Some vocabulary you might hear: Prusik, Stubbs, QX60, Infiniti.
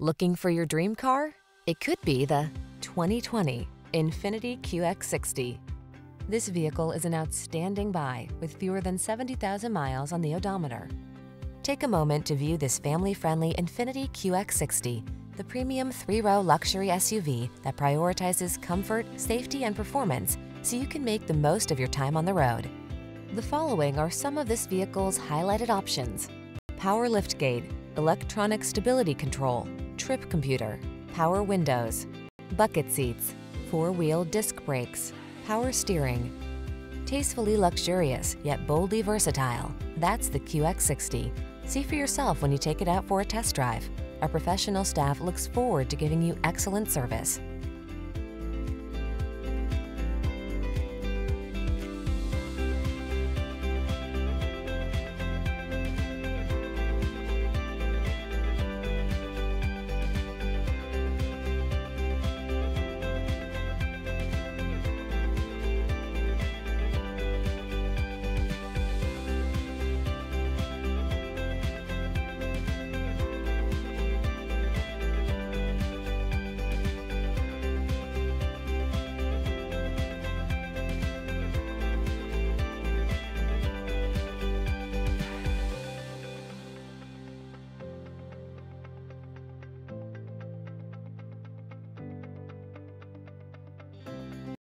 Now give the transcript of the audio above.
Looking for your dream car? It could be the 2020 Infiniti QX60. This vehicle is an outstanding buy with fewer than 70,000 miles on the odometer. Take a moment to view this family-friendly Infiniti QX60, the premium three-row luxury SUV that prioritizes comfort, safety, and performance so you can make the most of your time on the road. The following are some of this vehicle's highlighted options: power liftgate, electronic stability control, trip computer, power windows, bucket seats, four-wheel disc brakes, power steering. Tastefully luxurious, yet boldly versatile. That's the QX60. See for yourself when you take it out for a test drive. Our professional staff looks forward to giving you excellent service.